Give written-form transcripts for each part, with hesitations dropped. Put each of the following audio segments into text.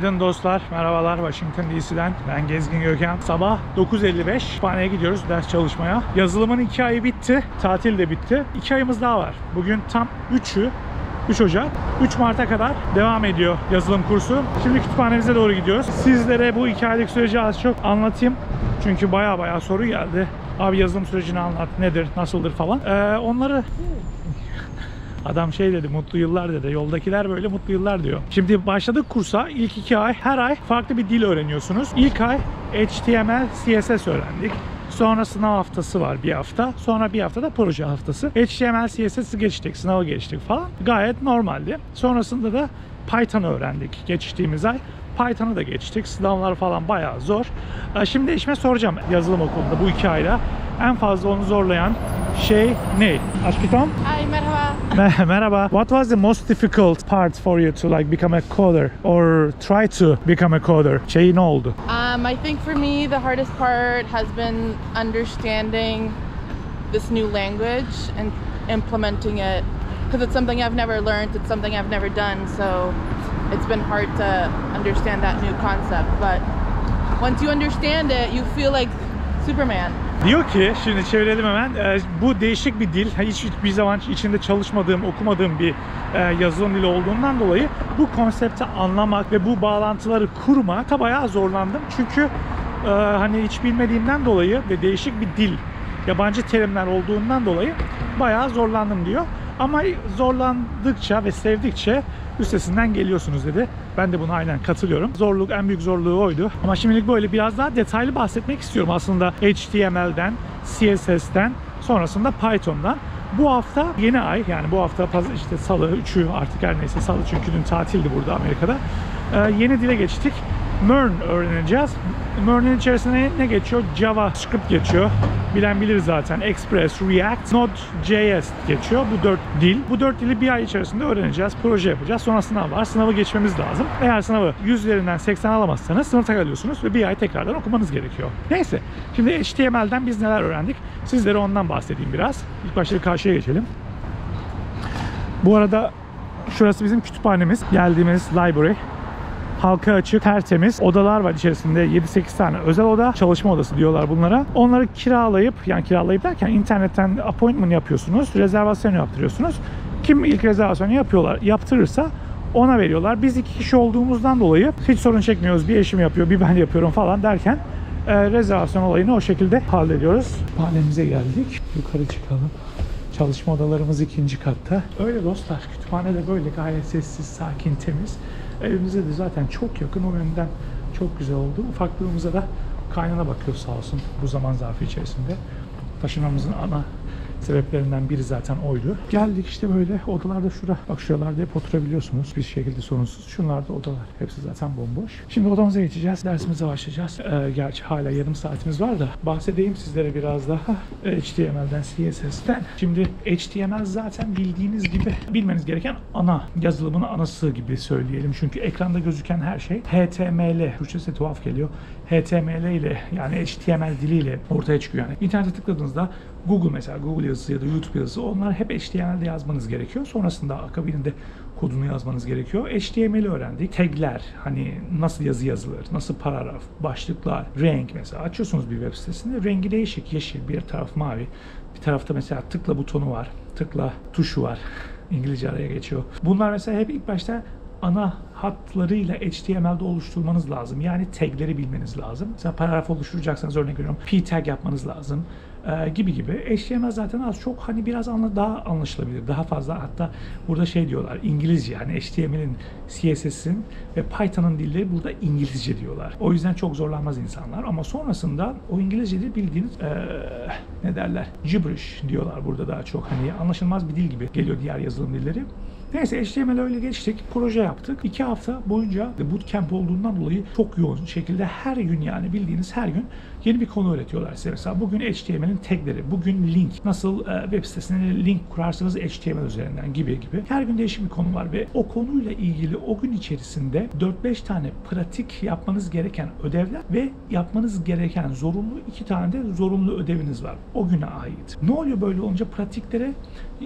Günaydın dostlar, merhabalar Washington DC'den. Ben Gezgin Gökhan. Sabah 9:55 kütüphaneye gidiyoruz ders çalışmaya. Yazılımın 2 ayı bitti, tatil de bitti. 2 ayımız daha var. Bugün tam 3'ü. 3 Ocak, 3 Mart'a kadar devam ediyor yazılım kursu. Şimdi kütüphanemize doğru gidiyoruz. Sizlere bu 2 aylık süreci az çok anlatayım. Çünkü baya soru geldi. Abi yazılım sürecini anlat, nedir, nasıldır falan. Onları... Adam şey dedi, mutlu yıllar dedi. Yoldakiler böyle mutlu yıllar diyor. Şimdi başladık kursa. İlk 2 ay her ay farklı bir dil öğreniyorsunuz. İlk ay HTML, CSS öğrendik. Sonra sınav haftası var bir hafta. Sonra bir hafta da proje haftası. HTML, CSS'i geçtik, sınavı geçtik falan. Gayet normaldi. Sonrasında da Python öğrendik geçtiğimiz ay. Python'ı da geçtik. Sınavlar falan bayağı zor. Şimdi eşime soracağım yazılım okulunda bu 2 ayda en fazla onu zorlayan şey ne? Aşkitom? Hi, merhaba. Merhaba. What was the most difficult part for you to like become a coder or try to become a coder? Şey ne oldu? I think for me the hardest part has been understanding this new language and implementing it because it's something I've never learned, it's something I've never done, so it's been hard to understand that new concept, but once you understand it, you feel like Superman. Diyor ki, şimdi çevirelim hemen, bu değişik bir dil, hiçbir zaman içinde çalışmadığım, okumadığım bir yazılım dili olduğundan dolayı bu konsepti anlamak ve bu bağlantıları kurmak da bayağı zorlandım. Çünkü hani hiç bilmediğimden dolayı ve değişik bir dil, yabancı terimler olduğundan dolayı bayağı zorlandım diyor. Ama zorlandıkça ve sevdikçe üstesinden geliyorsunuz dedi. Ben de buna aynen katılıyorum. Zorluk, en büyük zorluğu oydu. Ama şimdilik böyle biraz daha detaylı bahsetmek istiyorum aslında HTML'den, CSS'ten, sonrasında Python'dan. Bu hafta yeni ay, yani bu hafta işte salı, 3'ü artık her neyse salı çünkü dün tatildi burada Amerika'da. Yeni dile geçtik. MERN öğreneceğiz. MERN'in içerisinde ne geçiyor? JavaScript geçiyor. Bilen bilir zaten. Express, React, Node.js geçiyor. Bu 4 dil. Bu 4 dili bir ay içerisinde öğreneceğiz. Proje yapacağız. Sonra sınav var. Sınavı geçmemiz lazım. Eğer sınavı 100 üzerinden 80 alamazsanız sınıfta kalıyorsunuz ve bir ay tekrardan okumanız gerekiyor. Neyse. Şimdi HTML'den biz neler öğrendik? Sizlere ondan bahsedeyim biraz. İlk başta bir karşıya geçelim. Bu arada şurası bizim kütüphanemiz. Geldiğimiz library. Halka açık, tertemiz odalar var içerisinde. 7-8 tane özel oda, çalışma odası diyorlar bunlara. Onları kiralayıp, yani kiralayıp derken internetten appointment yapıyorsunuz, rezervasyon yaptırıyorsunuz. Kim ilk rezervasyonu yaptırırsa ona veriyorlar. Biz 2 kişi olduğumuzdan dolayı hiç sorun çekmiyoruz. Bir eşim yapıyor, bir ben yapıyorum falan derken rezervasyon olayını o şekilde hallediyoruz. Kütüphanemize geldik. Yukarı çıkalım. Çalışma odalarımız 2. katta. Öyle dostlar, kütüphane de böyle gayet sessiz, sakin, temiz. Evimize de zaten çok yakın, o yönden çok güzel oldu. Ufaklığımıza da kaynana bakıyor sağ olsun bu zaman zarfı içerisinde. Taşınmamızın ana sebeplerinden biri zaten oydu. Geldik işte böyle odalarda şura. Bak şuralarda hep oturabiliyorsunuz bir şekilde sorunsuz. Şunlar da odalar. Hepsi zaten bomboş. Şimdi odamıza geçeceğiz. Dersimize başlayacağız. Gerçi hala yarım saatimiz var da bahsedeyim sizlere biraz daha HTML'den, CSS'ten. Şimdi HTML zaten bildiğiniz gibi bilmeniz gereken ana. Yazılımın anası gibi söyleyelim. Çünkü ekranda gözüken her şey HTML. Türkçesi tuhaf geliyor. HTML ile yani HTML diliyle ortaya çıkıyor yani. İnternete tıkladığınızda Google mesela Google yazısı ya da YouTube yazısı onlar hep HTML'de yazmanız gerekiyor. Sonrasında akabininde kodunu yazmanız gerekiyor. HTML'i öğrendik. Tagler, hani nasıl yazı yazılır, nasıl paragraf, başlıklar, renk mesela açıyorsunuz bir web sitesinde. Rengi değişik. Yeşil, bir taraf mavi. Bir tarafta mesela tıkla butonu var. Tıkla tuşu var. İngilizce araya geçiyor. Bunlar mesela hep ilk başta ana hatlarıyla HTML'de oluşturmanız lazım. Yani tagleri bilmeniz lazım. Mesela paragraf oluşturacaksanız örnek veriyorum p-tag yapmanız lazım. Gibi gibi. HTML zaten az çok hani biraz daha anlaşılabilir. Daha fazla hatta burada şey diyorlar İngilizce yani HTML'in, CSS'in ve Python'ın dilleri burada İngilizce diyorlar. O yüzden çok zorlanmaz insanlar ama sonrasında o İngilizce dil bildiğiniz ne derler? Gibberish diyorlar burada daha çok. Hani anlaşılmaz bir dil gibi geliyor diğer yazılım dilleri. Neyse HTML'e öyle geçtik. Proje yaptık. 2 hafta boyunca bootcamp olduğundan dolayı çok yoğun şekilde her gün yani bildiğiniz her gün Yeni bir konu öğretiyorlar size. Mesela bugün HTML'in tagleri, bugün link, nasıl web sitesine link kurarsanız HTML üzerinden gibi. Her gün değişik bir konu var ve o konuyla ilgili o gün içerisinde 4-5 tane pratik yapmanız gereken ödevler ve yapmanız gereken zorunlu 2 tane de zorunlu ödeviniz var. O güne ait. Ne oluyor böyle olunca? Pratiklere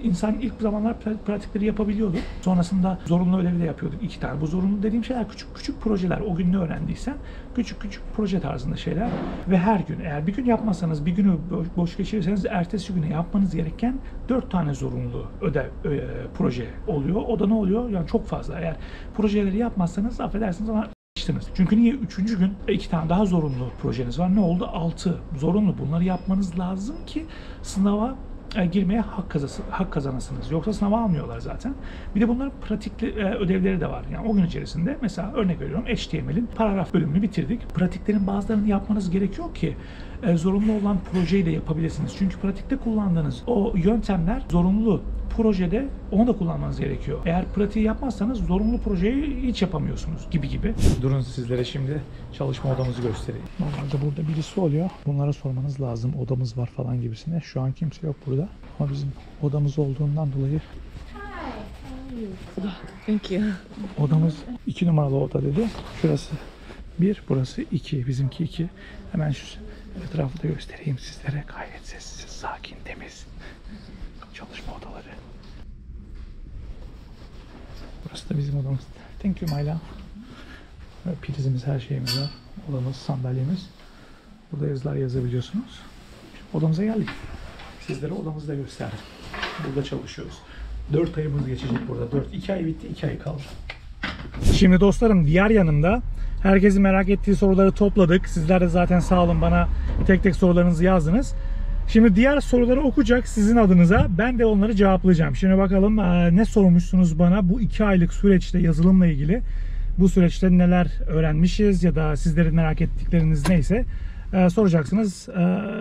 insan ilk zamanlar pratikleri yapabiliyordu. Sonrasında zorunlu ödevi de yapıyorduk. 2 tane. Bu zorunlu dediğim şeyler küçük projeler. O gün ne öğrendiysen küçük proje tarzında şeyler ve her gün eğer bir gün yapmazsanız, bir günü boş geçirirseniz ertesi güne yapmanız gereken 4 tane zorunlu ödev proje oluyor. O da ne oluyor? Yani çok fazla. Eğer projeleri yapmazsanız affedersiniz ama geçtiniz. Çünkü niye? 3. gün 2 tane daha zorunlu projeniz var. Ne oldu? 6 zorunlu. Bunları yapmanız lazım ki sınava girmeye hak kazanasınız. Yoksa sınava almıyorlar zaten. Bir de bunların pratikli ödevleri de var. Yani o gün içerisinde mesela örnek veriyorum HTML'in paragraf bölümünü bitirdik. Pratiklerin bazılarını yapmanız gerekiyor ki zorunlu olan projeyi de yapabilirsiniz. Çünkü pratikte kullandığınız o yöntemler zorunlu projede onu da kullanmanız gerekiyor. Eğer pratiği yapmazsanız zorunlu projeyi hiç yapamıyorsunuz gibi. Durun sizlere şimdi çalışma odamızı göstereyim. Normalde burada birisi oluyor. Bunlara sormanız lazım. Odamız var falan gibisine. Şu an kimse yok burada. Ama bizim odamız olduğundan dolayı odamız 2 numaralı oda dedi. Şurası 1, burası 2. Bizimki 2. Hemen şu etrafı da göstereyim sizlere. Gayet sessiz, sakin, temiz. Çalışma odaları. Burası da bizim odamız. Thank you my love. Prizimiz, her şeyimiz var. Odamız, sandalyemiz. Burada yazılar yazabiliyorsunuz. Odamıza geldik. Sizlere odamızı da gösterdim. Burada çalışıyoruz. 4 ayımız geçecek burada. 2 ay bitti, 2 ay kaldı. Şimdi dostlarım diğer yanımda herkesin merak ettiği soruları topladık. Sizler de zaten sağ olun bana tek tek sorularınızı yazdınız. Şimdi diğer soruları okuyacak sizin adınıza. Ben de onları cevaplayacağım. Şimdi bakalım ne sormuşsunuz bana bu 2 aylık süreçte yazılımla ilgili. Bu süreçte neler öğrenmişiz ya da sizlerin merak ettikleriniz neyse soracaksınız.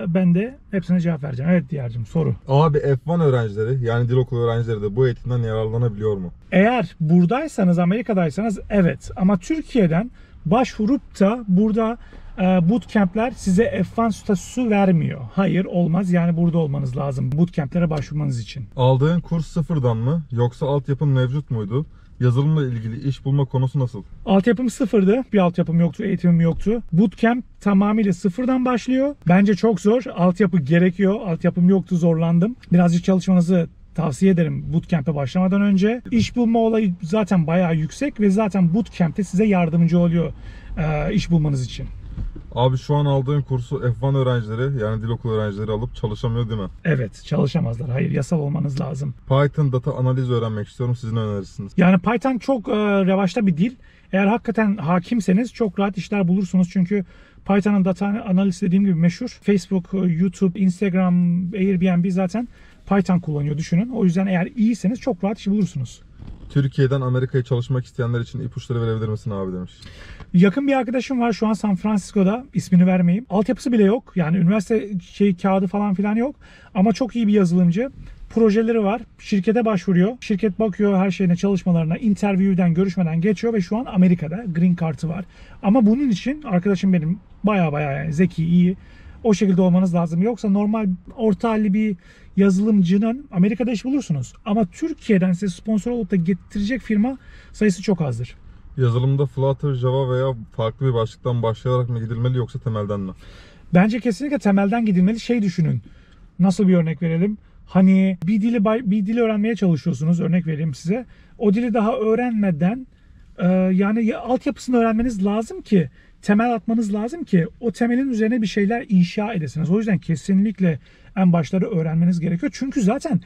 Ben de hepsine cevap vereceğim. Evet Diyar'cığım, soru. Abi F1 öğrencileri yani dil okulu öğrencileri de bu eğitimden yararlanabiliyor mu? Eğer buradaysanız, Amerika'daysanız evet. Ama Türkiye'den başvurup da burada bootcamp'ler size F1 statüsü vermiyor. Hayır, olmaz. Yani burada olmanız lazım bootcamp'lere başvurmanız için. Aldığın kurs sıfırdan mı yoksa altyapın mevcut muydu? Yazılımla ilgili iş bulma konusu nasıl? Altyapım sıfırdı. Bir altyapım yoktu, eğitimim yoktu. Bootcamp tamamıyla sıfırdan başlıyor. Bence çok zor. Altyapı gerekiyor. Altyapım yoktu, zorlandım. Birazcık çalışmanızı tavsiye ederim bootcamp'e başlamadan önce. İş bulma olayı zaten bayağı yüksek ve zaten bootcamp'te size yardımcı oluyor iş bulmanız için. Abi şu an aldığın kursu F1 öğrencileri yani dil okulu öğrencileri alıp çalışamıyor değil mi? Evet, çalışamazlar. Hayır, yasal olmanız lazım. Python data analiz öğrenmek istiyorum. Sizin önerirsiniz. Yani Python çok revaçta bir dil. Eğer hakikaten hakimseniz çok rahat işler bulursunuz. Çünkü Python'ın data analizi dediğim gibi meşhur. Facebook, YouTube, Instagram, Airbnb zaten Python kullanıyor düşünün. O yüzden eğer iyiseniz çok rahat iş bulursunuz. Türkiye'den Amerika'ya çalışmak isteyenler için ipuçları verebilir misin abi demiş. Yakın bir arkadaşım var şu an San Francisco'da, ismini vermeyeyim. Altyapısı bile yok. Yani üniversite kağıdı falan filan yok. Ama çok iyi bir yazılımcı. Projeleri var. Şirkete başvuruyor. Şirket bakıyor her şeyine, çalışmalarına, interview'den, görüşmeden geçiyor ve şu an Amerika'da Green Card'ı var. Ama bunun için arkadaşım benim baya yani zeki, iyi. O şekilde olmanız lazım. Yoksa normal orta halli bir yazılımcının Amerika'da iş bulursunuz. Ama Türkiye'den size sponsor olup da getirecek firma sayısı çok azdır. Yazılımda Flutter, Java veya farklı bir başlıktan başlayarak mı gidilmeli yoksa temelden mi? Bence kesinlikle temelden gidilmeli. Şey düşünün. Nasıl bir örnek verelim? Hani bir dili öğrenmeye çalışıyorsunuz. Örnek vereyim size. O dili daha öğrenmeden yani altyapısını öğrenmeniz lazım ki, temel atmanız lazım ki o temelin üzerine bir şeyler inşa edesiniz. O yüzden kesinlikle en başları öğrenmeniz gerekiyor. Çünkü zaten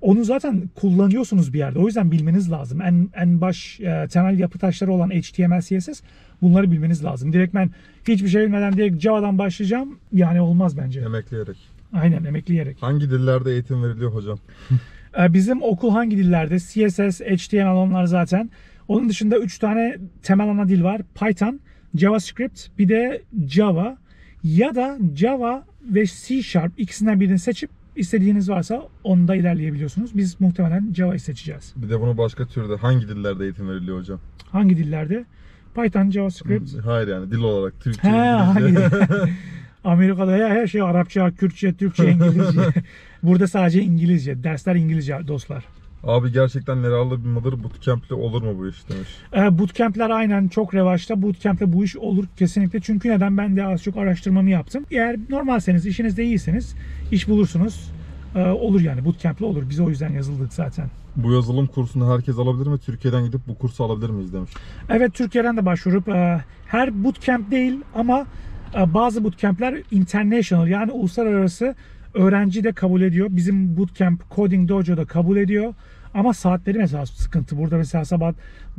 onu zaten kullanıyorsunuz bir yerde. O yüzden bilmeniz lazım. En baş temel yapı taşları olan HTML, CSS bunları bilmeniz lazım. Direkt ben hiçbir şey bilmeden direkt Java'dan başlayacağım. Yani olmaz bence. Emekleyerek. Aynen, emekleyerek. Hangi dillerde eğitim veriliyor hocam? Bizim okul hangi dillerde? CSS, HTML onlar zaten. Onun dışında 3 tane temel ana dil var. Python, JavaScript, bir de Java ya da Java ve C Sharp, ikisinden birini seçip istediğiniz varsa onda ilerleyebiliyorsunuz. Biz muhtemelen Java'yı seçeceğiz. Bir de bunu başka türde hangi dillerde eğitim veriliyor hocam? Hangi dillerde? Python, JavaScript. Hayır yani dil olarak Türkçe. Amerika'da ya her şey Arapça, Kürtçe, Türkçe, İngilizce. Burada sadece İngilizce. Dersler İngilizce dostlar. Abi gerçekten yararlı bir mıdır? Bootcamp'le olur mu bu iş demiş. Bootcamp'ler aynen çok revaçta. Bootcamp'le bu iş olur kesinlikle. Çünkü neden? Ben de az çok araştırmamı yaptım. Eğer normalseniz, işinizde iyiyseniz iş bulursunuz. Olur yani. Bootcamp'le olur. Biz o yüzden yazıldık zaten. Bu yazılım kursunu herkes alabilir mi? Türkiye'den gidip bu kursu alabilir miyiz demiş. Evet, Türkiye'den de başvurup her bootcamp değil ama bazı bootcamp'ler international yani uluslararası öğrenci de kabul ediyor. Bizim bootcamp Coding Dojo da kabul ediyor. Ama saatleri mesela sıkıntı. Burada mesela sabah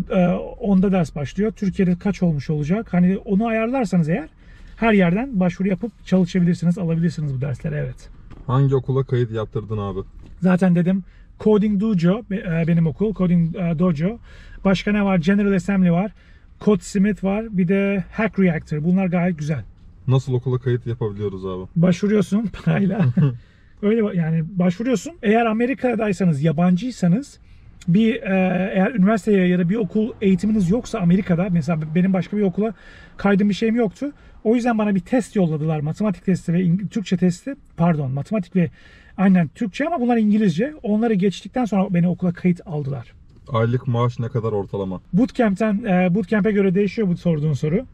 10'da ders başlıyor. Türkiye'de kaç olmuş olacak? Hani onu ayarlarsanız eğer her yerden başvuru yapıp çalışabilirsiniz, alabilirsiniz bu dersleri. Evet. Hangi okula kayıt yaptırdın abi? Zaten dedim Coding Dojo benim okul. Coding Dojo. Başka ne var? General Assembly var. Code Smith var. Bir de Hack Reactor. Bunlar gayet güzel. Nasıl okula kayıt yapabiliyoruz abi? Başvuruyorsun parayla. Öyle yani başvuruyorsun. Eğer Amerika'daysanız, yabancıysanız eğer üniversiteye ya da bir okul eğitiminiz yoksa Amerika'da, mesela benim başka bir okula kaydım bir şeyim yoktu. O yüzden bana bir test yolladılar. Matematik testi ve Türkçe testi. Pardon, matematik ve aynen Türkçe ama bunlar İngilizce. Onları geçtikten sonra beni okula kayıt aldılar. Aylık maaş ne kadar ortalama? Bootcamp'e göre değişiyor bu sorduğun soru.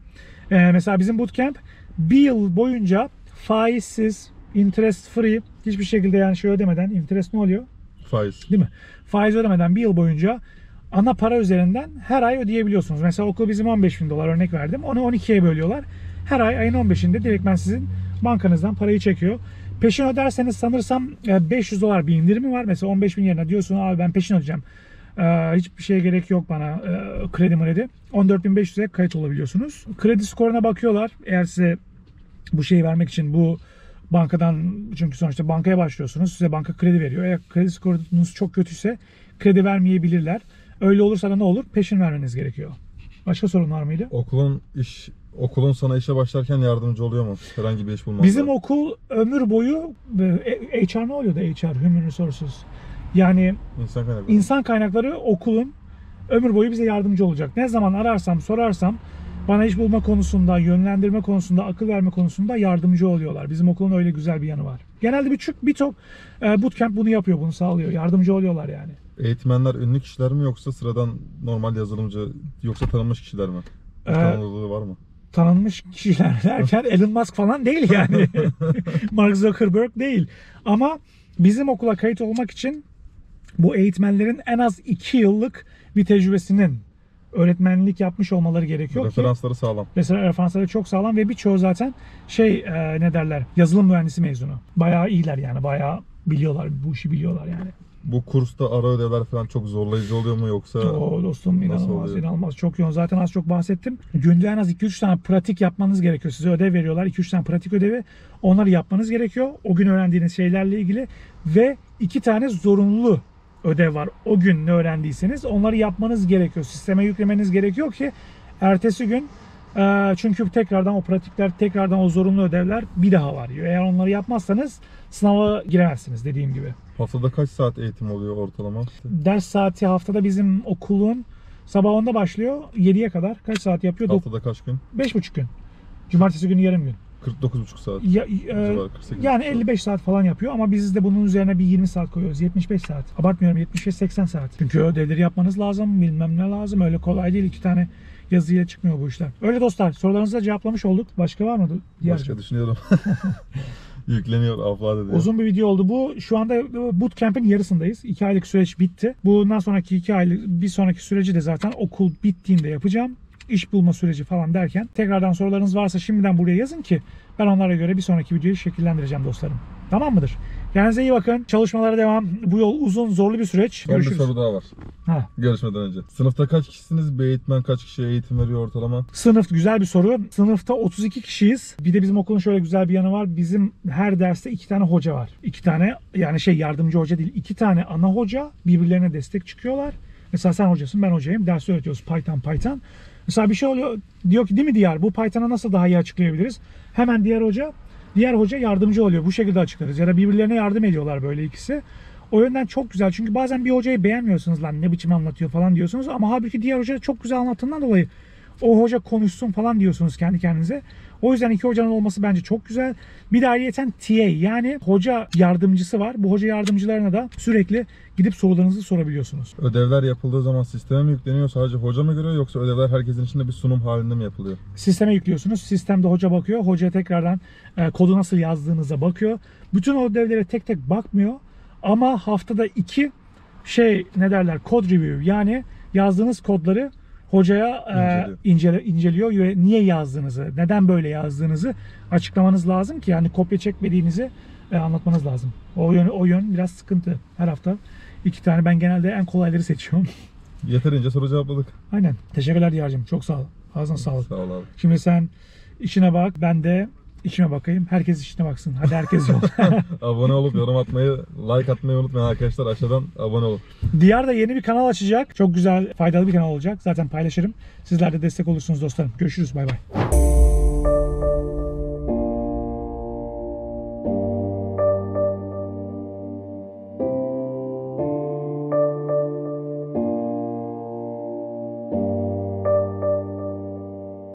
Mesela bizim bootcamp bir yıl boyunca faizsiz, interest free, hiçbir şekilde yani şey ödemeden, interest ne oluyor? Faiz. Değil mi? Faiz ödemeden bir yıl boyunca ana para üzerinden her ay ödeyebiliyorsunuz. Mesela okul bizim 15.000 dolar örnek verdim. Onu 12'ye bölüyorlar. Her ay ayın 15'inde direktmen sizin bankanızdan parayı çekiyor. Peşin öderseniz sanırsam 500 dolar bir indirimi var. Mesela 15.000 yerine diyorsun abi ben peşin ödeyeceğim. Hiçbir şeye gerek yok bana kredi. 14.500'e kayıt olabiliyorsunuz. Kredi skoruna bakıyorlar. Eğer size bu şeyi vermek için bu bankadan, çünkü sonuçta bankaya başlıyorsunuz. Size banka kredi veriyor. Eğer kredi skorunuz çok kötüyse kredi vermeyebilirler. Öyle olursa da ne olur? Peşin vermeniz gerekiyor. Başka sorun var mıydı? Okulun sana işe başlarken yardımcı oluyor mu? Herhangi bir iş bulmazlar. Bizim okul ömür boyu HR ne oluyor da HR? Human Resources. Yani insan kaynakları okulun ömür boyu bize yardımcı olacak. Ne zaman ararsam, sorarsam bana iş bulma konusunda, yönlendirme konusunda, akıl verme konusunda yardımcı oluyorlar. Bizim okulun öyle güzel bir yanı var. Genelde birçok bootcamp bunu yapıyor, bunu sağlıyor. Yardımcı oluyorlar yani. Eğitmenler ünlü kişiler mi yoksa sıradan normal yazılımcı, yoksa tanınmış kişiler mi? Tanınırlığı var mı? Tanınmış kişiler derken Elon Musk falan değil yani. Mark Zuckerberg değil. Ama bizim okula kayıt olmak için bu eğitmenlerin en az 2 yıllık bir tecrübesinin öğretmenlik yapmış olmaları gerekiyor. Referansları sağlam. Mesela referansları çok sağlam ve birçoğu zaten yazılım mühendisi mezunu. Bayağı iyiler yani, bayağı biliyorlar, bu işi biliyorlar yani. Bu kursta ara ödevler falan çok zorlayıcı oluyor mu yoksa? Oo dostum, inanılmaz. Çok yoğun. Zaten az çok bahsettim. Günde en az 2-3 tane pratik yapmanız gerekiyor. Size ödev veriyorlar. 2-3 tane pratik ödevi. Onları yapmanız gerekiyor. O gün öğrendiğiniz şeylerle ilgili ve 2 tane zorunlu ödev var. O gün ne öğrendiyseniz onları yapmanız gerekiyor. Sisteme yüklemeniz gerekiyor ki ertesi gün, çünkü tekrardan o pratikler, tekrardan o zorunlu ödevler bir daha var. Eğer onları yapmazsanız sınava giremezsiniz dediğim gibi. Haftada kaç saat eğitim oluyor ortalama? Ders saati haftada bizim okulun sabah 10'da başlıyor, 7'ye kadar. Kaç saat yapıyor? Haftada kaç gün? 5,5 gün. Cumartesi günü yarım gün. 49,5 saat. Yani 55 saat falan yapıyor ama biz de bunun üzerine bir 20 saat koyuyoruz. 75 saat. Abartmıyorum, 75-80 saat. Çünkü ödevleri yapmanız lazım, bilmem ne lazım. Öyle kolay değil. 2 tane yazıyla çıkmıyor bu işler. Öyle dostlar, sorularınızı da cevaplamış olduk. Başka var mı? Başka düşünüyorum. Yükleniyor, upload ediyor. Uzun bir video oldu bu. Şu anda bootcamp'in yarısındayız. 2 aylık süreç bitti. Bundan sonraki 2 aylık, bir sonraki süreci de zaten okul bittiğinde yapacağım. İş bulma süreci falan derken tekrardan sorularınız varsa şimdiden buraya yazın ki ben onlara göre bir sonraki videoyu şekillendireceğim dostlarım. Tamam mıdır? Kendinize iyi bakın. Çalışmalara devam. Bu yol uzun, zorlu bir süreç. Görüşürüz. Bir soru daha var. Ha. Görüşmeden önce. Sınıfta kaç kişisiniz? Bir eğitmen kaç kişiye eğitim veriyor ortalama? Sınıf güzel bir soru. Sınıfta 32 kişiyiz. Bir de bizim okulun şöyle güzel bir yanı var. Bizim her derste 2 tane hoca var. 2 tane yani yardımcı hoca değil. 2 tane ana hoca, birbirlerine destek çıkıyorlar. Mesela sen hocasın, ben hocayım. Dersi öğretiyoruz. Python. Mesela bir şey oluyor, diyor ki değil mi Diyar, bu Python'a nasıl daha iyi açıklayabiliriz? Hemen diğer hoca yardımcı oluyor. Bu şekilde açıklarız. Ya da birbirlerine yardım ediyorlar böyle ikisi. O yönden çok güzel. Çünkü bazen bir hocayı beğenmiyorsunuz, lan ne biçim anlatıyor falan diyorsunuz. Ama halbuki diğer hoca çok güzel anlattığından dolayı o hoca konuşsun falan diyorsunuz kendi kendinize. O yüzden iki hocanın olması bence çok güzel. Bir de ayrıyeten TA yani hoca yardımcısı var. Bu hoca yardımcılarına da sürekli gidip sorularınızı sorabiliyorsunuz. Ödevler yapıldığı zaman sisteme mi yükleniyor sadece hoca mı görüyor yoksa ödevler herkesin içinde bir sunum halinde mi yapılıyor? Sisteme yüklüyorsunuz. Sistemde hoca bakıyor. Hoca tekrardan kodu nasıl yazdığınıza bakıyor. Bütün o ödevlere tek tek bakmıyor. Ama haftada 2 code review yani yazdığınız kodları hocaya inceliyor ve niye yazdığınızı, neden böyle yazdığınızı açıklamanız lazım ki yani kopya çekmediğinizi anlatmanız lazım. O yön biraz sıkıntı. Her hafta 2 tane. Ben genelde en kolayları seçiyorum. Yeterince soru cevapladık. Aynen. Teşekkürler Diyar'cığım. Çok sağ ol. Ağzına sağlık. Sağ ol abi. Şimdi sen işine bak. Ben de İşime bakayım. Herkes işine baksın. Hadi herkes yol. Abone olup yorum atmayı, like atmayı unutmayın arkadaşlar. Aşağıdan abone olun. Diyar da yeni bir kanal açacak. Çok güzel, faydalı bir kanal olacak. Zaten paylaşırım. Sizler de destek olursunuz dostlarım. Görüşürüz. Bay bay.